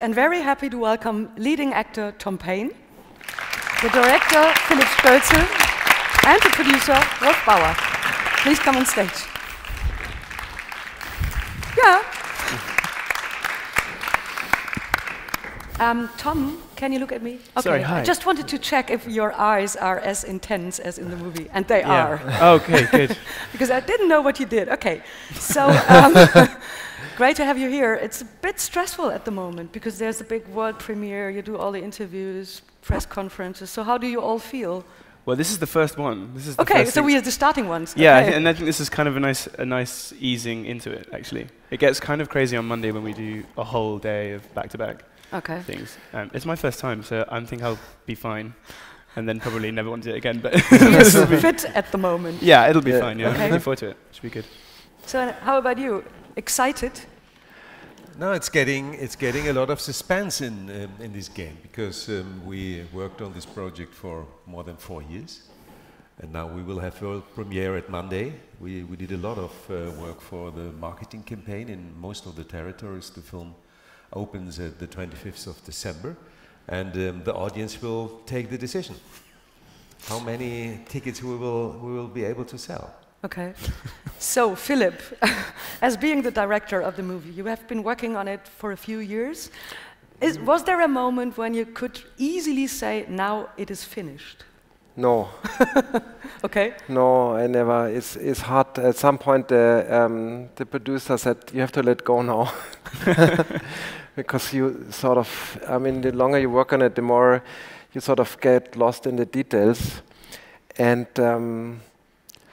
and very happy to welcome leading actor Tom Payne, the director Philipp Stölzl, and the producer Rolf Bauer. Please come on stage. Yeah. Tom, can you look at me? Okay. Sorry, hi. I just wanted to check if your eyes are as intense as in the movie, and they are. Okay, good. Because I didn't know what you did. Okay, so great to have you here. It's a bit stressful at the moment because there's a big world premiere. You do all the interviews, press conferences. So how do you all feel? Well, this is the first one. This is the first so we are the starting ones. Yeah, okay. And I think this is kind of a nice easing into it. Actually, it gets kind of crazy on Monday when we do a whole day of back-to-back. Okay. Things. It's my first time, so I think I'll be fine, and then probably never want to do it again. But yes, fit at the moment. Yeah, it'll be fine. Yeah, okay. I'm looking forward to it. Should be good. So, how about you? Excited? No, it's getting a lot of suspense in this game because we worked on this project for more than 4 years, and now we will have world premiere at Monday. We did a lot of work for the marketing campaign in most of the territories. The film opens the 25th of December, and the audience will take the decision how many tickets we will be able to sell. Okay. So, Philipp, as being the director of the movie, you have been working on it for a few years. Was there a moment when you could easily say, now it is finished? No. Okay. No, I never. It's hard. At some point, the producer said, you have to let go now. Because you sort of, I mean, the longer you work on it, the more you sort of get lost in the details. And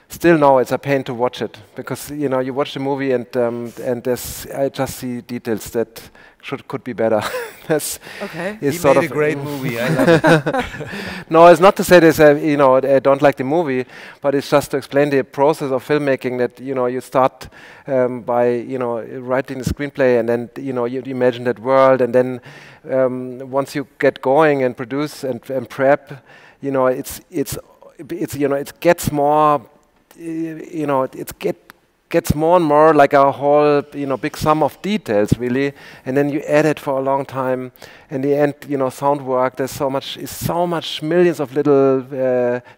still now, it's a pain to watch it. Because, you know, you watch the movie and there's, I just see details that could be better. That's okay. He made a great movie. I love it. No, it's not to say this. You know, I don't like the movie, but it's just to explain the process of filmmaking. That you know, you start by writing the screenplay, and then you imagine that world, and then once you get going and produce and prep, it gets more. It gets more and more like a whole, big sum of details, really, and then you add it for a long time. In the end, sound work. There's so much millions of little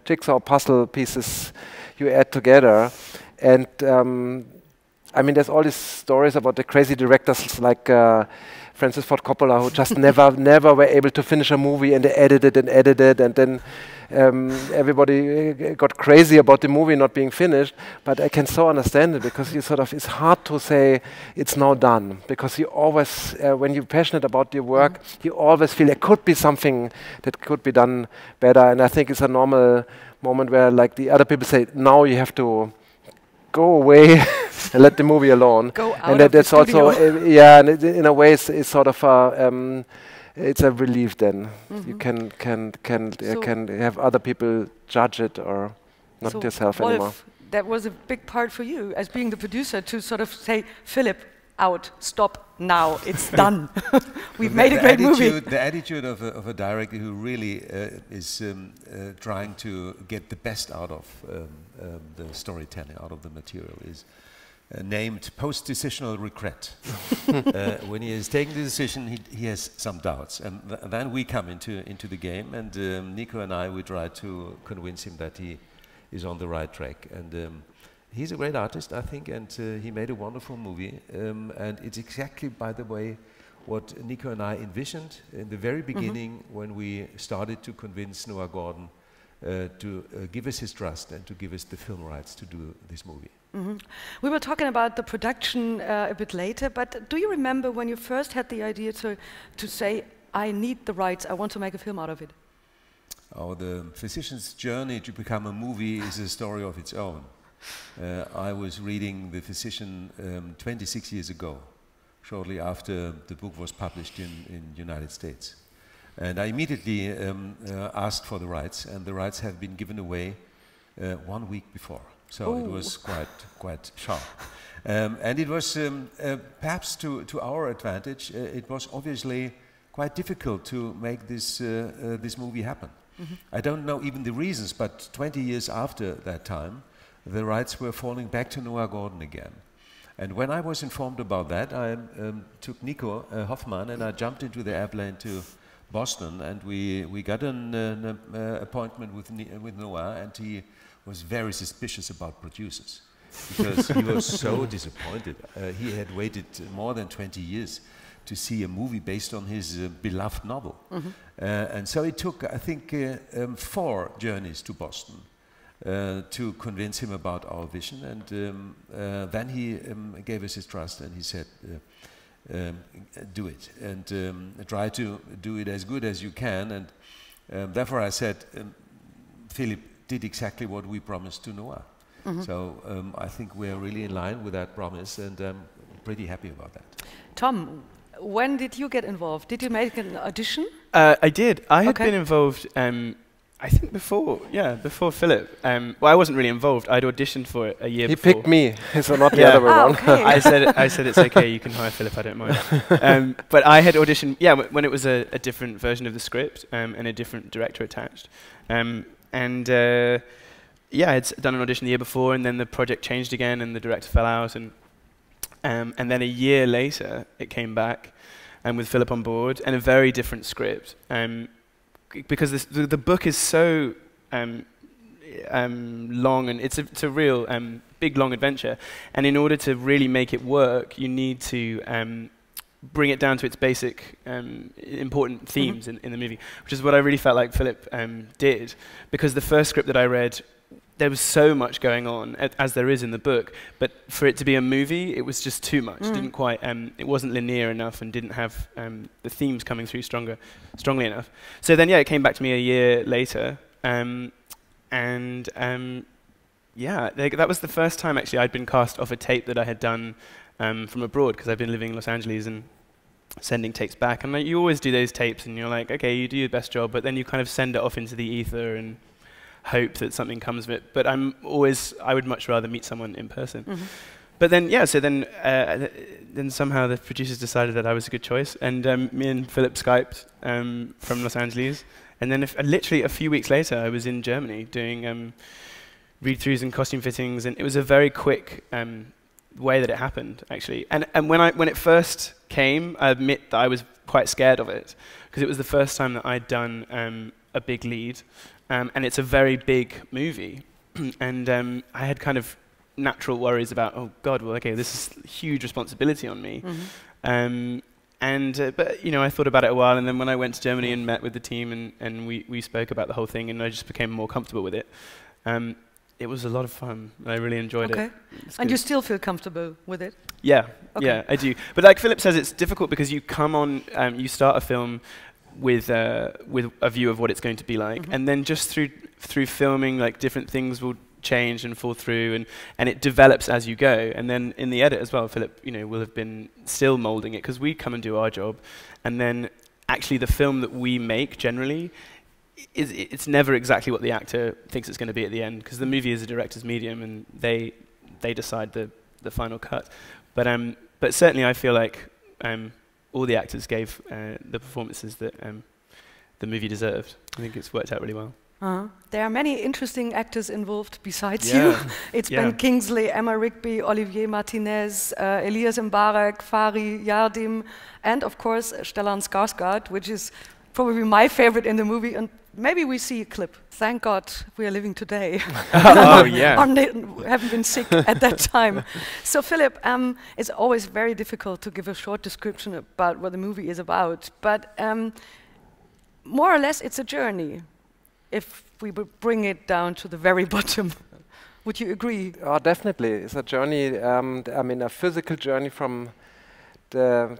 jigsaw puzzle pieces you add together, and I mean, there's all these stories about the crazy directors like Francis Ford Coppola, who just never were able to finish a movie, and they edited, and then. Everybody got crazy about the movie not being finished, but I can so understand it because it's hard to say it's now done because you always, when you're passionate about your work, you always feel there could be something that could be done better. And I think it's a normal moment where, like the other people say, now you have to go away and let the movie alone. Go out and that's also, yeah, and in a way, it's sort of a. It's a relief then. You can have other people judge it or not so yourself Wolf, anymore. That was a big part for you as being the producer to sort of say, Philipp, out, stop now, it's done. We've made a great movie. The attitude of a director who really is trying to get the best out of the storytelling, out of the material is named post-decisional regret. When he has taken the decision, he has some doubts, and then we come into the game, and Nico and I, we try to convince him that he is on the right track. And he's a great artist, I think, and he made a wonderful movie, and it's exactly, by the way, what Nico and I envisioned in the very beginning when we started to convince Noah Gordon to give us his trust and to give us the film rights to do this movie. We were talking about the production a bit later, but do you remember when you first had the idea to say, I need the rights, I want to make a film out of it? Oh, the physician's journey to become a movie is a story of its own. I was reading The Physician 26 years ago, shortly after the book was published in United States. And I immediately asked for the rights, and the rights had been given away 1 week before. So it was quite sharp. And it was, perhaps to our advantage, it was obviously quite difficult to make this movie happen. I don't know even the reasons, but 20 years after that time, the rights were falling back to Noah Gordon again. And when I was informed about that, I took Nico Hoffman and I jumped into the airplane to Boston, and we got an appointment with Noah, and he was very suspicious about producers because he was so disappointed. He had waited more than 20 years to see a movie based on his beloved novel. Mm-hmm. And so it took, I think, 4 journeys to Boston to convince him about our vision. And then he gave us his trust and he said, do it and try to do it as good as you can. And therefore I said, Philipp did exactly what we promised to Noah. Mm-hmm. So I think we are really in line with that promise, and I'm pretty happy about that. Tom, when did you get involved? Did you make an audition? I did. I had been involved, I think before, before Philipp. Well, I wasn't really involved. I'd auditioned for it a year before. He picked me, so not the other one. Okay. I said, it's okay, you can hire Philipp, I don't mind. But I had auditioned, when it was a different version of the script and a different director attached. Yeah, I'd done an audition the year before, and then the project changed again, and the director fell out. And then a year later, it came back, and with Philipp on board, and a very different script. Because the book is so long, and it's a real big, long adventure. And in order to really make it work, you need to bring it down to its basic important themes in the movie, which is what I really felt like Philipp did. Because the first script that I read, there was so much going on, as there is in the book, but for it to be a movie, it was just too much. Didn't quite, it wasn't linear enough and didn't have the themes coming through strongly enough. So then, it came back to me a year later, that was the first time actually I'd been cast off a tape that I had done from abroad, because I've been living in Los Angeles and sending tapes back. And you always do those tapes, and you're like, okay, you do your best job, but then you kind of send it off into the ether and hope that something comes of it. But I would much rather meet someone in person. Mm-hmm. But then, so then somehow the producers decided that I was a good choice, and me and Philipp Skyped from Los Angeles. And then literally a few weeks later, I was in Germany doing read-throughs and costume fittings, and it was a very quick way that it happened, actually. And when it first came, I admit that I was quite scared of it, because it was the first time that I'd done a big lead. And it's a very big movie, and I had kind of natural worries about, oh God, well, okay, this is huge responsibility on me. Mm-hmm. But I thought about it a while, and then when I went to Germany and met with the team, and we spoke about the whole thing, and I just became more comfortable with it. It was a lot of fun, and I really enjoyed it. And you still feel comfortable with it? Yeah, yeah, I do. But like Philipp says, it's difficult because you come on, you start a film with a view of what it's going to be like, and then just through filming, like, different things will change and fall through, and it develops as you go. And then in the edit as well, Philipp, will have been still molding it, because we come and do our job, and then actually the film that we make generally it's never exactly what the actor thinks it's going to be at the end, because the movie is a director's medium, and they decide the final cut. But certainly I feel like all the actors gave the performances that the movie deserved. I think it's worked out really well. There are many interesting actors involved besides you. Ben Kingsley, Emma Rigby, Olivier Martinez, Elias Mbarek, Fari Yardim, and of course Stellan Skarsgård, which is probably my favorite in the movie. And maybe we see a clip. Thank God we are living today. Haven't been sick at that time. So Philipp, it's always very difficult to give a short description about what the movie is about. But more or less, it's a journey, if we bring it down to the very bottom. Would you agree? Oh, definitely. It's a journey, a physical journey from the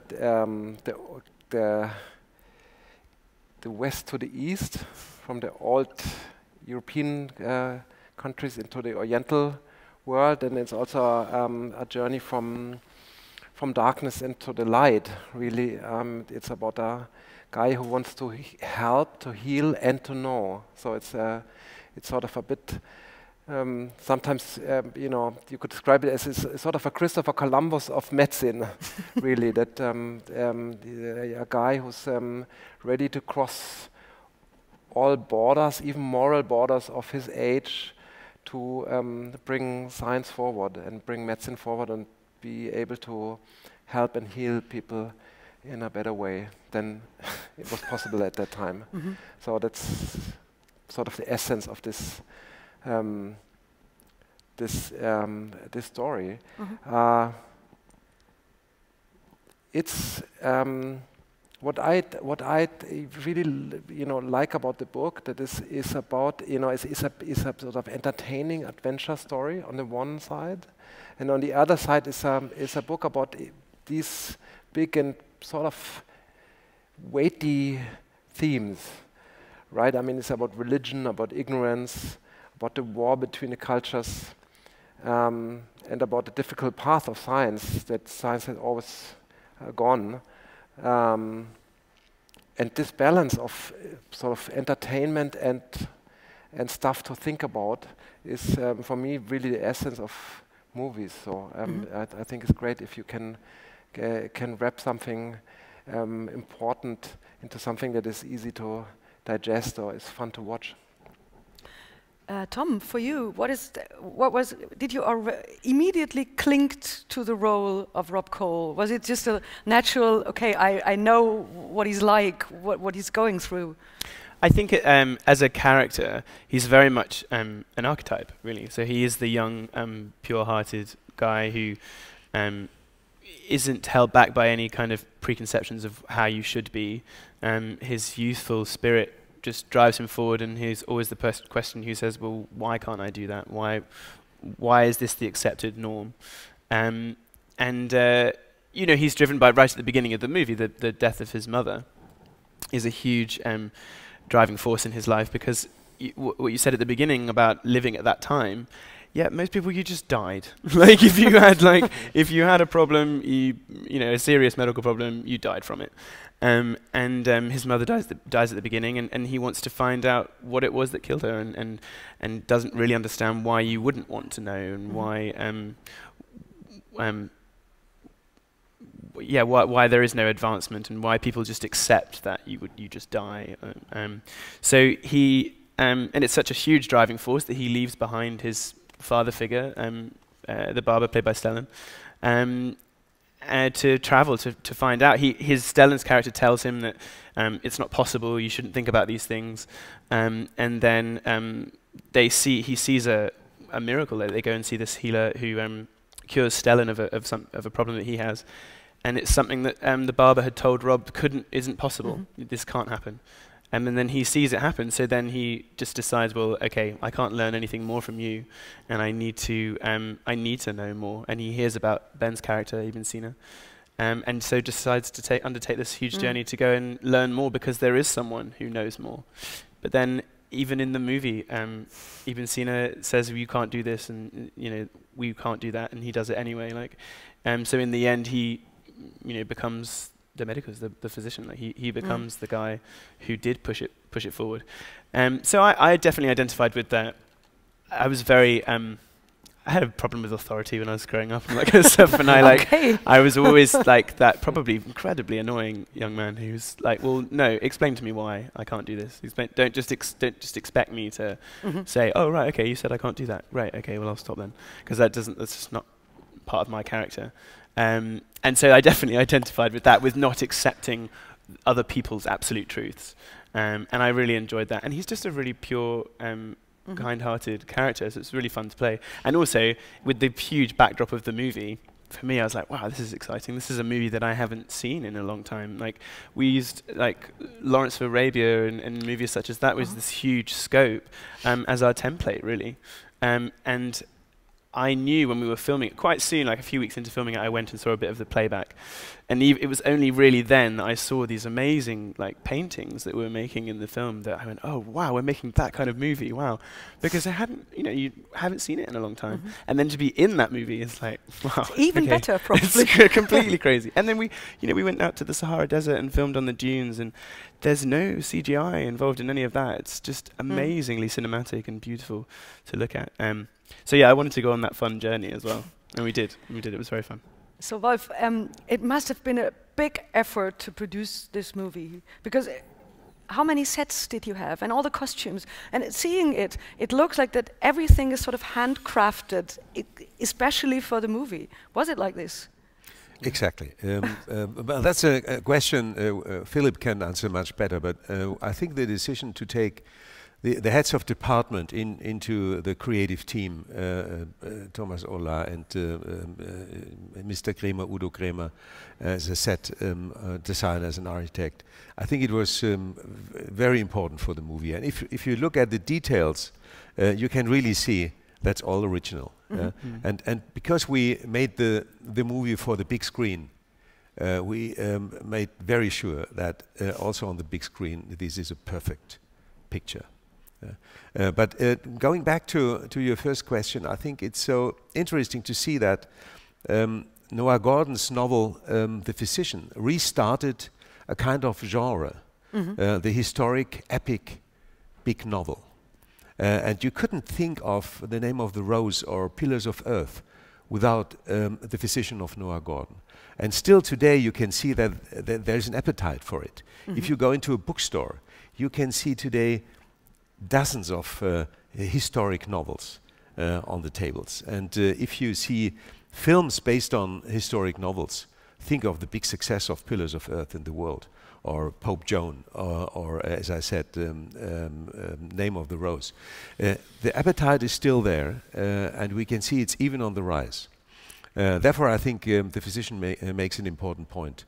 west to the east, from the old European countries into the Oriental world, and it's also a journey from darkness into the light. Really, it's about a guy who wants to help, to heal, and to know. So it's sort of a bit. Sometimes, you could describe it as sort of a Christopher Columbus of medicine, really, that a guy who's ready to cross all borders, even moral borders of his age, to bring science forward and bring medicine forward and be able to help and heal people in a better way than it was possible at that time. Mm-hmm. So that's sort of the essence of this this story. Mm-hmm. It's what I really like about the book, that this is about is a sort of entertaining adventure story on the one side, and on the other side is a book about these big and sort of weighty themes, right? I mean, it's about religion, about ignorance, about the war between the cultures, and about the difficult path of science that science has always gone. And this balance of sort of entertainment and stuff to think about is, for me, really the essence of movies. So I think it's great if you can wrap something important into something that is easy to digest or is fun to watch. Tom, for you, did you immediately cling to the role of Rob Cole? Was it just a natural, okay, I know what he's like, what he's going through? I think as a character, he's very much an archetype, really. So he is the young, pure-hearted guy who isn't held back by any kind of preconceptions of how you should be. His youthful spirit just drives him forward, and he's always the person who says, well, why can't I do that? Why is this the accepted norm? You know, he's driven by, right at the beginning of the movie, the death of his mother is a huge driving force in his life, because what you said at the beginning about living at that time, yeah, most people, you just died. Like, if you had a problem, you know, a serious medical problem, you died from it. His mother dies at the beginning, and he wants to find out what it was that killed her, and doesn't really understand why you wouldn't want to know, and why there is no advancement, and why people just accept that you just die. So he and it's such a huge driving force that he leaves behind his father figure, the barber played by Stellan, to travel to find out. Stellan's character tells him that it's not possible, you shouldn't think about these things, and then he sees a miracle. They go and see this healer who cures Stellan of a problem that he has, and it's something that the barber had told Rob isn't possible. Mm-hmm. This can't happen. And then he sees it happen, so then he just decides, well, okay, I can't learn anything more from you, and I need to know more. And he hears about Ben's character, Ibn Sina, and so decides to undertake this huge journey to go and learn more, because there is someone who knows more. But then, even in the movie, Ibn Sina says, well, you can't do this, and we can't do that, and he does it anyway. So in the end, he becomes the medicus, the physician. He becomes the guy who did push it forward. So I definitely identified with that. I was very, I had a problem with authority when I was growing up and that kind of stuff, and I was always like that probably incredibly annoying young man who's like, well, no, explain to me why I can't do this. Don't just expect me to say, oh, right, okay, you said I can't do that. Right, okay, well, I'll stop then. Because that's just not part of my character. And so I definitely identified with that, with not accepting other people's absolute truths. And I really enjoyed that. And he's just a really pure, kind-hearted character, so it's really fun to play. And also, with the huge backdrop of the movie, for me, I was like, wow, this is exciting. This is a movie that I haven't seen in a long time. Like, we used, like, Lawrence of Arabia and movies such as that was this huge scope as our template, really. And I knew when we were filming it, quite soon, like a few weeks into filming it, I went and saw a bit of the playback. And it was only really then that I saw these amazing paintings that we were making in the film that I went, oh, wow, we're making that kind of movie, wow. Because I hadn't, you haven't seen it in a long time. And then to be in that movie is like, wow. It's even better, probably. It's completely crazy. And then we went out to the Sahara Desert and filmed on the dunes, and there's no CGI involved in any of that. It's just amazingly cinematic and beautiful to look at. So yeah, I wanted to go on that fun journey as well, and we did. It was very fun. So Wolf, it must have been a big effort to produce this movie, because how many sets did you have, and all the costumes. And seeing it, it looks like that everything is sort of handcrafted, especially for the movie. Was it like this? Exactly. Well, that's a question Philipp can answer much better, but I think the decision to take the heads of department into the creative team, Thomas Ola and Mr. Kremer, Udo Kremer, as a set designer, as an architect, I think it was very important for the movie. And if you look at the details, you can really see that's all original. Mm-hmm. And because we made the movie for the big screen, we made very sure that also on the big screen this is a perfect picture. But going back to your first question, I think it's so interesting to see that Noah Gordon's novel The Physician restarted a kind of genre, mm-hmm. The historic epic big novel. And you couldn't think of The Name of the Rose or Pillars of Earth without The Physician of Noah Gordon. And still today you can see that, there's an appetite for it. Mm-hmm. If you go into a bookstore, you can see today dozens of historic novels on the tables. And if you see films based on historic novels, think of the big success of Pillars of Earth in the world, or Pope Joan, or as I said, Name of the Rose. The appetite is still there, and we can see it's even on the rise. Therefore, I think The Physician makes an important point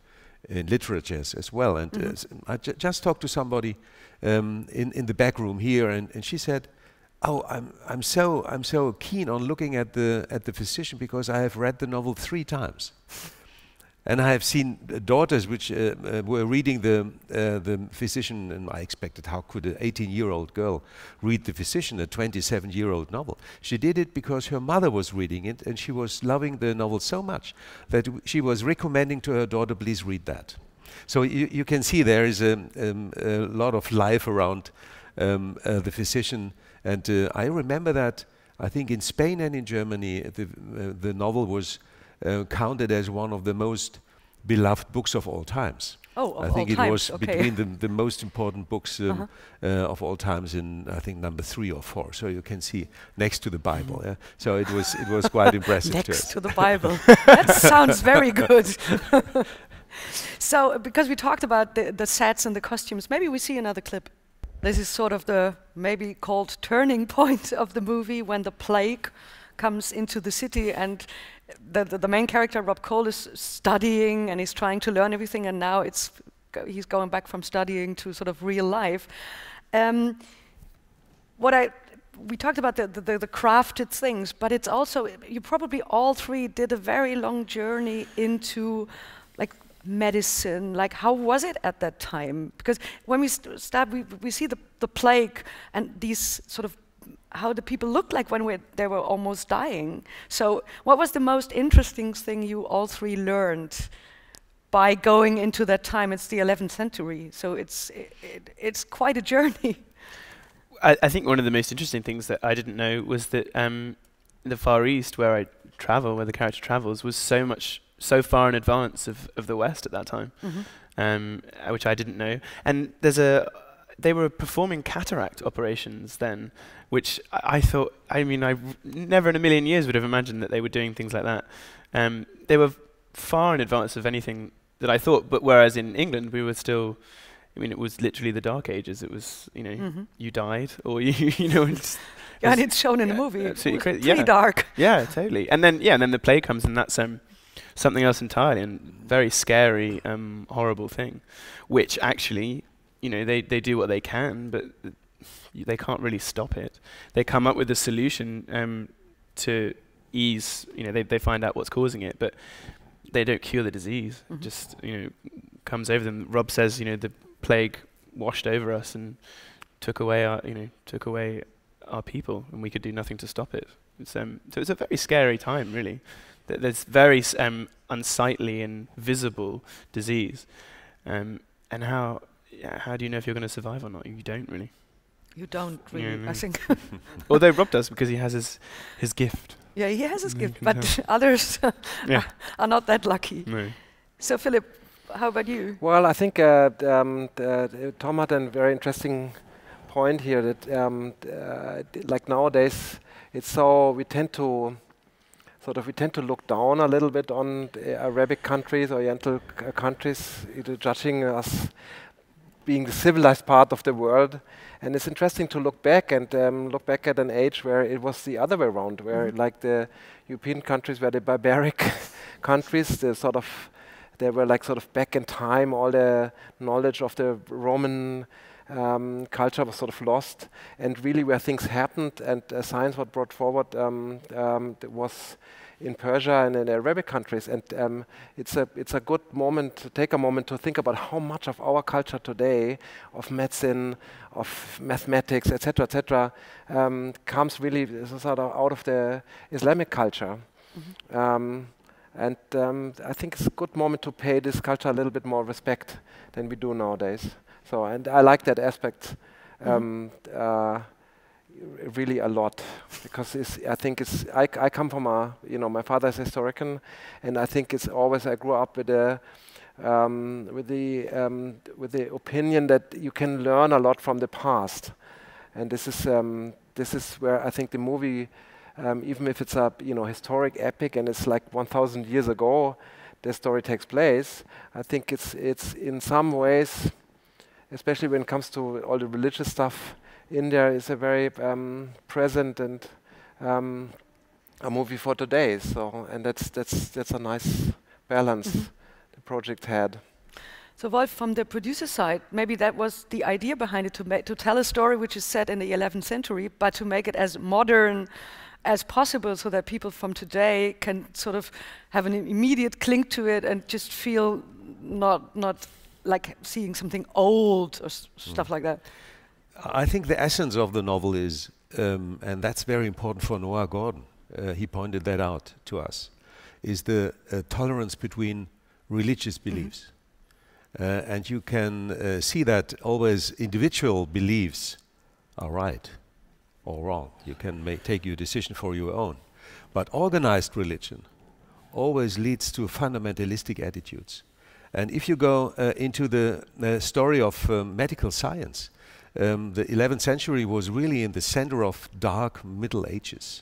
in literature as well. And mm-hmm. I just talked to somebody in the back room here, and she said, "Oh, I'm so keen on looking at the Physician because I have read the novel 3 times." And I have seen daughters which were reading the Physician, and I expected, how could an 18-year-old girl read The Physician, a 27-year-old novel? She did it because her mother was reading it, and she was loving the novel so much that she was recommending to her daughter, please read that. So you can see there is a lot of life around The Physician. And I remember that, I think in Spain and in Germany, the novel was counted as one of the most beloved books of all times. Oh, of all times, okay. I think it was between the most important books of all times, in I think number 3 or 4. So you can see next to the Bible. Mm. Yeah? So it was quite impressive. Next to the Bible. That sounds very good. So because we talked about the sets and the costumes, maybe we see another clip. This is sort of the maybe called turning point of the movie, when the plague comes into the city, and the main character, Rob Cole, is studying and he's trying to learn everything, and now he's going back from studying to sort of real life. We talked about the crafted things, but it's also, you probably all three did a very long journey into like medicine. Like, how was it at that time? Because when we see the plague and these sort of how the people looked like when they were almost dying. So what was the most interesting thing you all three learned by going into that time? It's the 11th century, so it's quite a journey. I think one of the most interesting things that I didn't know was that the Far East, where the character travels, was so far in advance of the West at that time, mm-hmm. Which I didn't know. And they were performing cataract operations then, which I thought, I mean, I never in a million years would have imagined that they were doing things like that. They were far in advance of anything that I thought, but whereas in England we were still, I mean, it was literally the Dark Ages. It was, you know, mm-hmm. you died, or you know. And it's shown in the movie. Absolutely crazy. Pretty dark. Yeah, totally. And then, yeah, and then the play comes, and that's something else entirely, and very scary, horrible thing, which actually, you know, they do what they can, but they can't really stop it. They come up with a solution to ease, you know, they find out what's causing it, but they don't cure the disease. Mm-hmm. It just, you know, comes over them. Rob says, you know, the plague washed over us and took away our people, and we could do nothing to stop it. It's, so it's a very scary time, really. There's very unsightly and visible disease, and how do you know if you're going to survive or not? You don't really. You don't really, yeah, I think. Although Rob does, because he has his gift. Yeah, he has his gift, but others yeah. are not that lucky. No. So Philipp, How about you? Well, I think Tom had a very interesting point here that, like nowadays, it's so we tend to look down a little bit on Arabic countries, Oriental countries, judging us being the civilized part of the world. And it's interesting to look back and at an age where it was the other way around, where like the European countries were the barbaric countries, the sort of they were like sort of back in time. All the knowledge of the Roman culture was sort of lost, and really where things happened and science was brought forward was in Persia and in the Arabic countries. And it's a good moment to take a moment to think about how much of our culture today, of medicine, of mathematics, etc., comes really sort of out of the Islamic culture. Mm-hmm. I think it's a good moment to pay this culture a little bit more respect than we do nowadays. So, and I like that aspect really a lot, because it's, I come from a, my father is a historian, and I think it's always, I grew up with the opinion that you can learn a lot from the past. And this is where I think the movie, even if it's a historic epic and it's like 1,000 years ago the story takes place, I think it's in some ways, especially when it comes to all the religious stuff in there, is a very present and a movie for today. So, and that's a nice balance the project had. So Wolf, from the producer side, maybe that was the idea behind it, to tell a story which is set in the 11th century, but to make it as modern as possible so that people from today can sort of have an immediate cling to it and just feel not like seeing something old or stuff like that. I think the essence of the novel is, and that's very important for Noah Gordon, he pointed that out to us, is the tolerance between religious beliefs. And you can see that always individual beliefs are right or wrong. You can take your decision for your own. But organized religion always leads to fundamentalistic attitudes. And if you go into the story of medical science, the 11th century was really in the center of dark Middle Ages.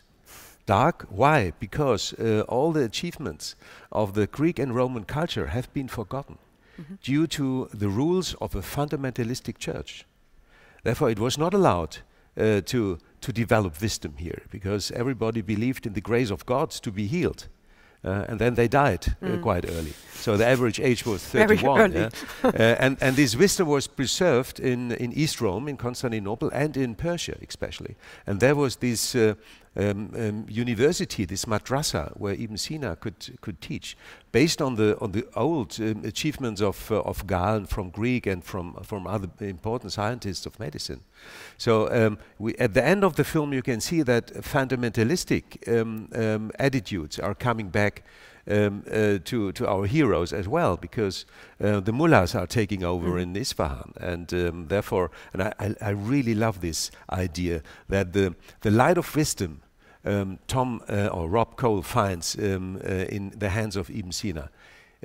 Dark, why? Because all the achievements of the Greek and Roman culture have been forgotten due to the rules of a fundamentalistic church. Therefore, it was not allowed to develop wisdom here, because everybody believed in the grace of God to be healed. And then they died quite early. So the average age was 31. Yeah? And this wisdom was preserved in East Rome, in Constantinople, and in Persia especially. And there was this university, this madrasa, where Ibn Sina could teach, based on the old achievements of Galen from Greek and from other important scientists of medicine. So at the end of the film, you can see that fundamentalistic attitudes are coming back to our heroes as well, because the mullahs are taking over in Isfahan, and therefore, and I really love this idea that the light of wisdom Rob Cole finds in the hands of Ibn Sina,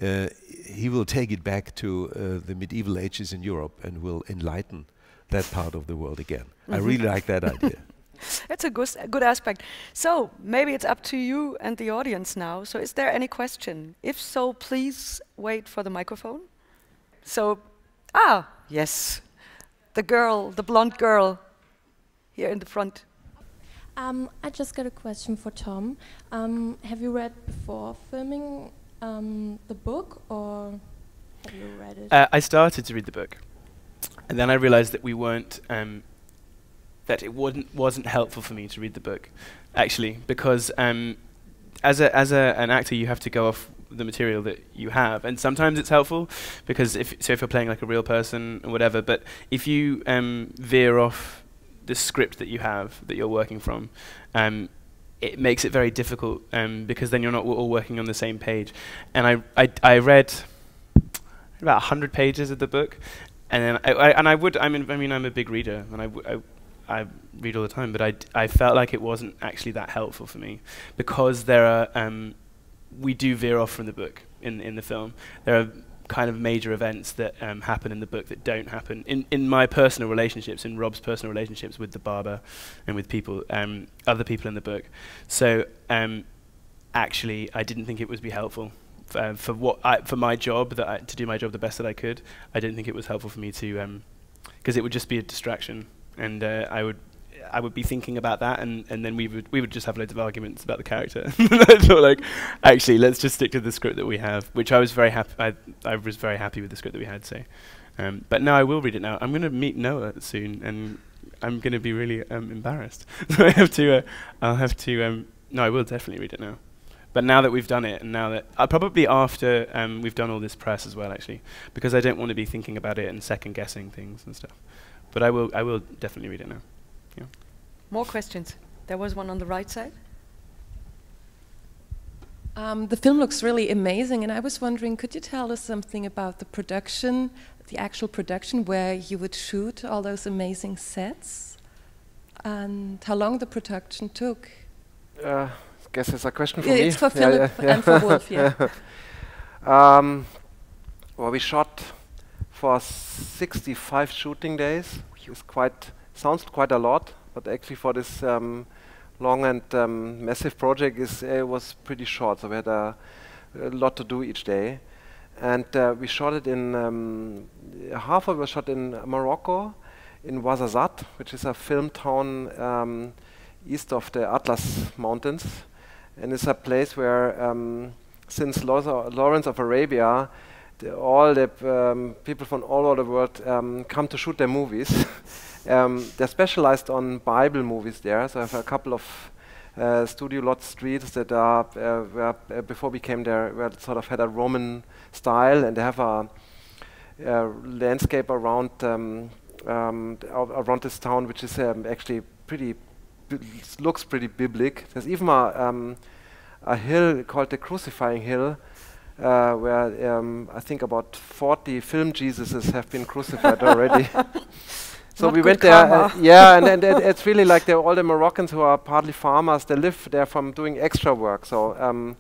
he will take it back to the medieval ages in Europe and will enlighten that part of the world again. I really like that idea. That's a good aspect. So maybe it's up to you and the audience now. So is there any question? If so, please wait for the microphone. So, yes, the girl, the blonde girl here in the front. I just got a question for Tom. Have you read before filming the book, or have you read it? I started to read the book, and then I realized that we weren't that it wasn't helpful for me to read the book, actually, because as an actor, you have to go off the material that you have, and sometimes it's helpful, because if you're playing like a real person or whatever, but if you veer off the script that you have, that you're working from, it makes it very difficult, because then you're not all working on the same page. And I read about 100 pages of the book, and then I mean I'm a big reader, and I read all the time, but I felt like it wasn't actually that helpful for me, because there are we do veer off from the book in the film. There are kind of major events that happen in the book that don't happen in my personal relationships, in Rob's personal relationships with the barber and with people, other people in the book. So actually, I didn't think it would be helpful for my job, that to do my job the best that I could. I didn't think it was helpful for me to, because it would just be a distraction, and I would be thinking about that, and then we would just have loads of arguments about the character. I thought, like, actually, let's just stick to the script that we have, which I was very happy. I was very happy with the script that we had. So, but now I will read it now. I'm going to meet Noah soon, and I'm going to be really embarrassed. So I have to. I'll have to. No, I will definitely read it now. But now that we've done it, and now that probably after we've done all this press as well, actually, because I don't want to be thinking about it and second guessing things and stuff. But I will. I will definitely read it now. Yeah. More questions. There was one on the right side. The film looks really amazing, and I was wondering, could you tell us something about the production, the actual production, where you would shoot all those amazing sets, and how long the production took? I guess it's a question for me. It's for Philipp and for Wolf, yeah. Well, we shot for 65 shooting days. It was quite. Sounds quite a lot, but actually for this long and massive project, it was pretty short. So we had a lot to do each day, and we shot it in half of it was shot in Morocco, in Ouarzazate, which is a film town east of the Atlas Mountains, and it's a place where since Lawrence of Arabia, all the people from all over the world come to shoot their movies. They're specialized on Bible movies there, so I have a couple of studio lot streets that are where before we came there where it sort of had a Roman style, and they have a landscape around this town, which is actually pretty looks pretty biblical. There's even a hill called the Crucifying Hill, where I think about 40 film Jesuses have been crucified already. So we went there, yeah, and it's really like all the Moroccans who are partly farmers, they live there from doing extra work. So,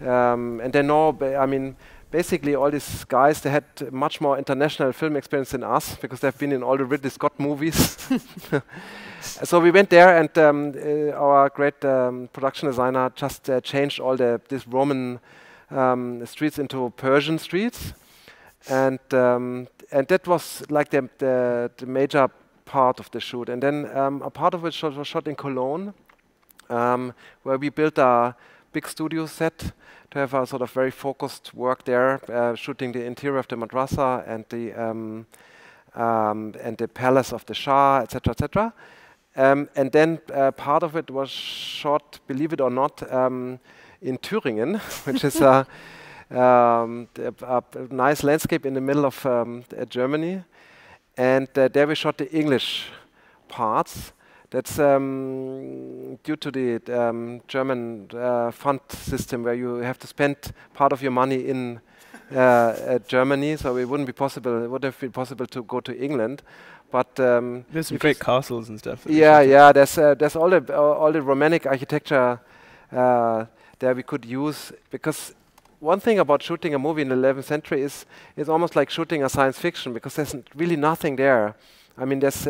and they know, I mean, basically all these guys, they had much more international film experience than us because they've been in all the Ridley Scott movies. So we went there, and our great production designer just changed all these Roman streets into Persian streets. And that was like the major part of the shoot. And then a part of it was shot in Cologne, where we built a big studio set to have a sort of very focused work there, shooting the interior of the madrasa and the palace of the Shah, etc., etc. And then part of it was shot, believe it or not, in Thüringen, which is a a nice landscape in the middle of Germany, and there we shot the English parts. That's due to the German fund system, where you have to spend part of your money in Germany, so it wouldn't be possible. It would have been possible to go to England, but there's some great castles and stuff. Yeah, yeah. There's all the Romantic architecture there we could use, because one thing about shooting a movie in the 11th century is it's almost like shooting a science fiction, because there's really nothing there. I mean, there's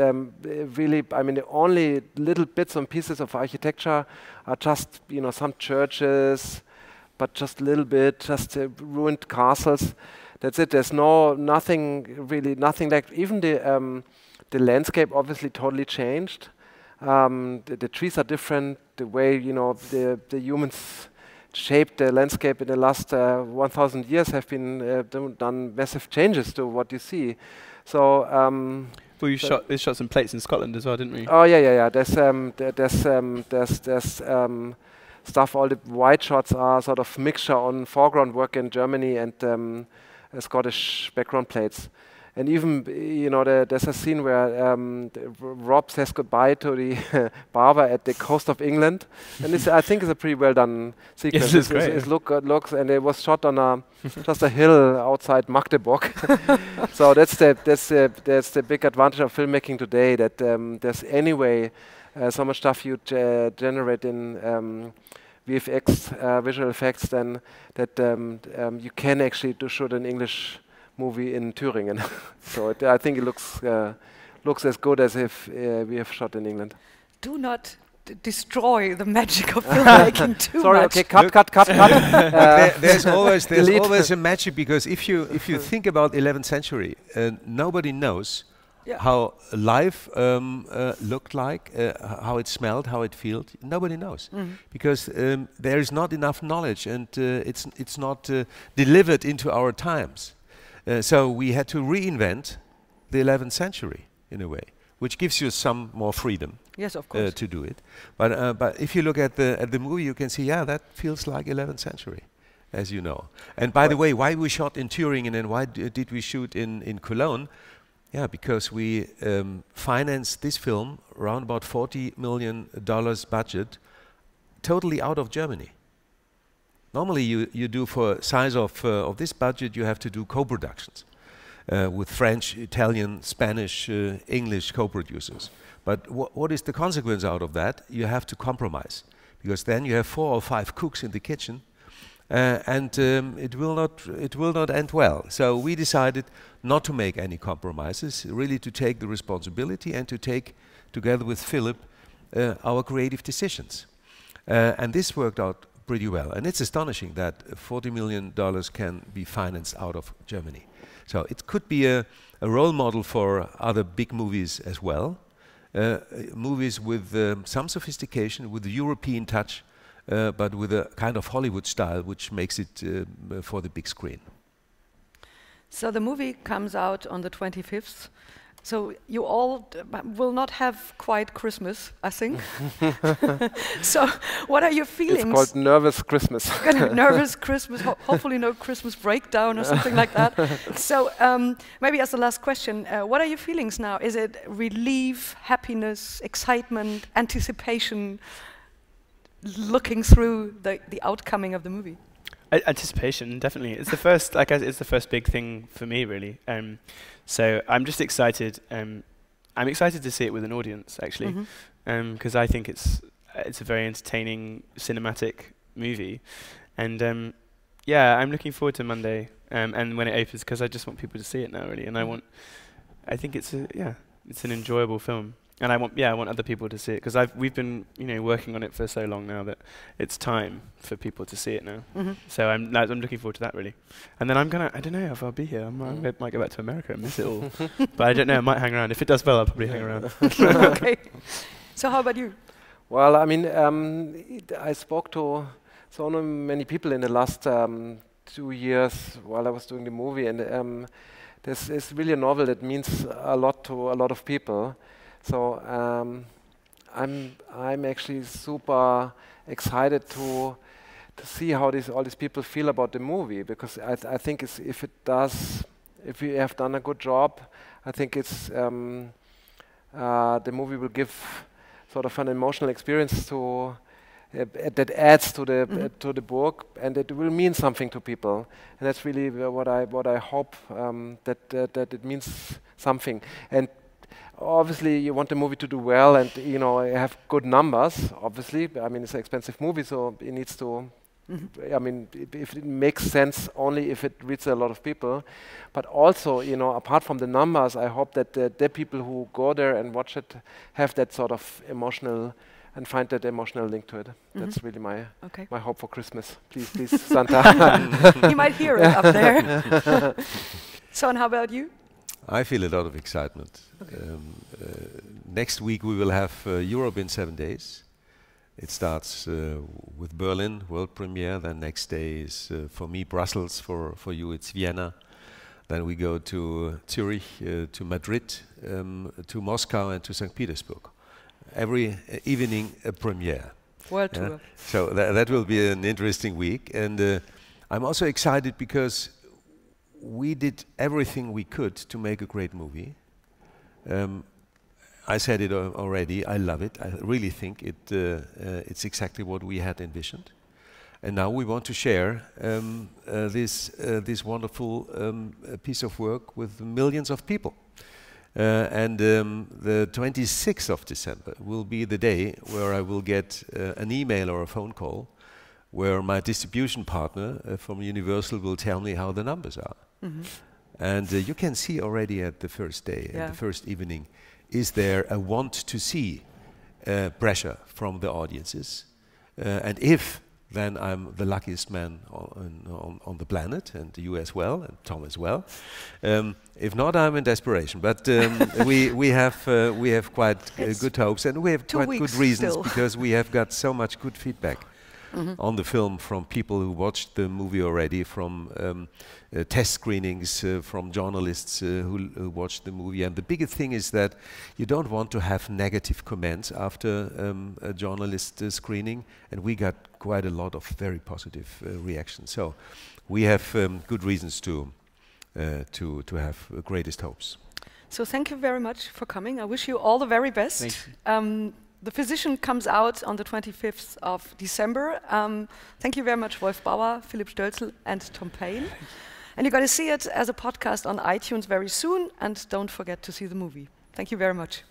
really, I mean, the only little bits and pieces of architecture are just, you know, some churches, but just a little bit, just ruined castles. That's it. There's nothing really, nothing like even the landscape obviously totally changed. The trees are different. The way, you know, the humans shaped the landscape in the last 1,000 years have been done massive changes to what you see. So, well, we shot some plates in Scotland as well, didn't we? Oh yeah, yeah, yeah. There's stuff. All the wide shots are sort of mixture on foreground work in Germany and Scottish background plates. And even, you know, there's a scene where Rob says goodbye to the barber at the coast of England, and I think it's a pretty well done sequence. Yes, it looks, and it was shot on just a hill outside Magdeburg. So that's the big advantage of filmmaking today, that there's anyway so much stuff you generate in VFX, visual effects, then that you can actually shoot an English movie in Thüringen. So it, I think it looks looks as good as if we have shot in England. Do not destroy the magic of filmmaking too much. Okay, cut. there's always a magic, because if you think about 11th century, nobody knows how life looked like, how it smelled, how it felt. Nobody knows, because there is not enough knowledge, and it's not delivered into our times. So we had to reinvent the 11th century in a way, which gives you some more freedom. Yes, of course. To do it, but if you look at the movie, you can see that feels like 11th century, as you know. And by the way, why we shot in Thüringen and why did we shoot in Cologne? Yeah, because we financed this film around about $40 million budget, totally out of Germany. Normally, you do for size of this budget, you have to do co-productions with French, Italian, Spanish, English co-producers. But what is the consequence out of that? You have to compromise, because then you have 4 or 5 cooks in the kitchen, and it will not end well. So we decided not to make any compromises, really to take the responsibility and to take, together with Philipp, our creative decisions. And this worked out pretty well. And it's astonishing that $40 million can be financed out of Germany. So it could be a role model for other big movies as well, movies with some sophistication, with a European touch, but with a kind of Hollywood style, which makes it for the big screen. So the movie comes out on the 25th. So you all will not have quite Christmas, I think. So what are your feelings? It's called Nervous Christmas. Nervous Christmas, hopefully no Christmas breakdown or something like that. So maybe as the last question, what are your feelings now? Is it relief, happiness, excitement, anticipation, looking through the outcoming of the movie? Anticipation, definitely. It's the first, like, it's the first big thing for me, really. So I'm just excited. I'm excited to see it with an audience, actually, because I think it's a very entertaining cinematic movie, and yeah, I'm looking forward to Monday and when it opens, because I just want people to see it now, really, and I think it's an enjoyable film. And I want other people to see it, because we've been, you know, working on it for so long now that it's time for people to see it now. So I'm looking forward to that, really. And then I don't know if I'll be here. I might go back to America and miss it all, but I don't know. I might hang around. If it does well, I'll probably hang around. Okay. So how about you? Well, I mean, I spoke to so many people in the last 2 years while I was doing the movie, and this is really a novel that means a lot to a lot of people. So I'm actually super excited to see how all these people feel about the movie, because I think if we have done a good job, I think the movie will give sort of an emotional experience to that adds to the to the book, and it will mean something to people, and that's really what I hope, that it means something. And obviously, you want the movie to do well, and you know, have good numbers. Obviously, I mean, it's an expensive movie, so it needs to. I mean, if it makes sense only if it reaches a lot of people. But also, you know, apart from the numbers, I hope that the people who go there and watch it have that sort of emotional and find that emotional link to it. That's really my hope for Christmas. Please, please, Santa. You might hear it up there. So, and how about you? I feel a lot of excitement. Next week we will have Europe in 7 days. It starts with Berlin, world premiere. Then next day is for me Brussels, for you it's Vienna. Then we go to Zurich, to Madrid, to Moscow and to St. Petersburg. Every evening a premiere. World tour. So that will be an interesting week. And I'm also excited because we did everything we could to make a great movie. I said it already, I love it. I really think it's exactly what we had envisioned. And now we want to share this wonderful piece of work with millions of people. And the 26th of December will be the day where I will get an email or a phone call where my distribution partner from Universal will tell me how the numbers are. And you can see already at the first day, at the first evening, is there a want to see pressure from the audiences? And if, then I'm the luckiest man on the planet, and you as well, and Tom as well. If not, I'm in desperation. But we have quite good hopes, and we have quite good reasons still, because we have got so much good feedback on the film from people who watched the movie already, from test screenings, from journalists who watched the movie. And the biggest thing is that you don't want to have negative comments after a journalist screening, and we got quite a lot of very positive reactions. So we have good reasons to have greatest hopes. So thank you very much for coming. I wish you all the very best. Thank you. The Physician comes out on the 25th of December. Thank you very much, Wolf Bauer, Philipp Stölzl, and Tom Payne. And you're going to see it as a podcast on iTunes very soon. And don't forget to see the movie. Thank you very much.